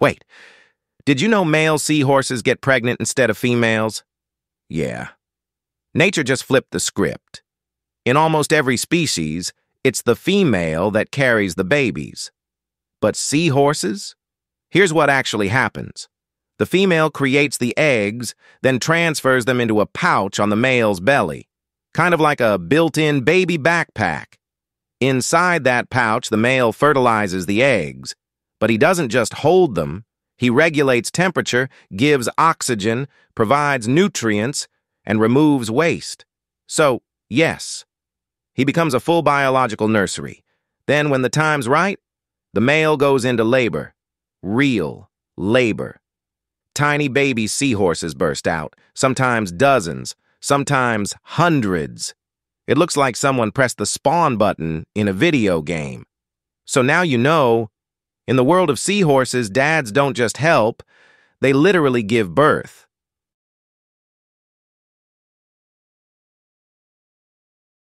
Wait, did you know male seahorses get pregnant instead of females? Yeah. Nature just flipped the script. In almost every species, it's the female that carries the babies. But seahorses? Here's what actually happens. The female creates the eggs, then transfers them into a pouch on the male's belly, kind of like a built-in baby backpack. Inside that pouch, the male fertilizes the eggs, but he doesn't just hold them. He regulates temperature, gives oxygen, provides nutrients, and removes waste. So, yes, he becomes a full biological nursery. Then, when the time's right, the male goes into labor. Real labor. Tiny baby seahorses burst out, sometimes dozens, sometimes hundreds. It looks like someone pressed the spawn button in a video game. So now you know, in the world of seahorses, dads don't just help, they literally give birth.